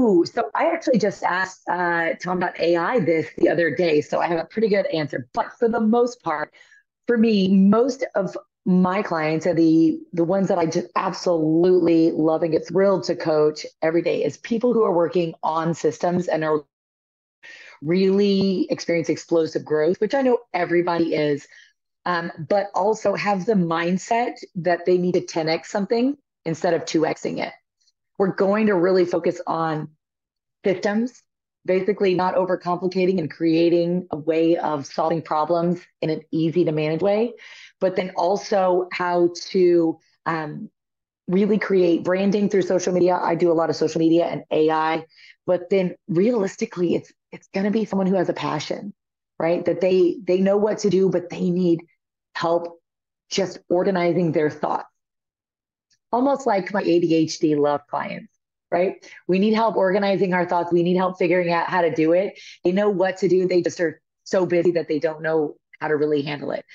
Ooh, so I actually just asked Tom.ai this the other day, so I have a pretty good answer. But for the most part, for me, most of my clients are the ones that I just absolutely love and get thrilled to coach every day is people who are working on systems and are really experience explosive growth, which I know everybody is, but also have the mindset that they need to 10x something instead of 2xing it. We're going to really focus on systems, basically not overcomplicating and creating a way of solving problems in an easy to manage way, but then also how to really create branding through social media. I do a lot of social media and AI, but then realistically, it's going to be someone who has a passion, right? That they know what to do, but they need help just organizing their thoughts. Almost like my ADHD love clients, right? We need help organizing our thoughts. We need help figuring out how to do it. They know what to do. They just are so busy that they don't know how to really handle it.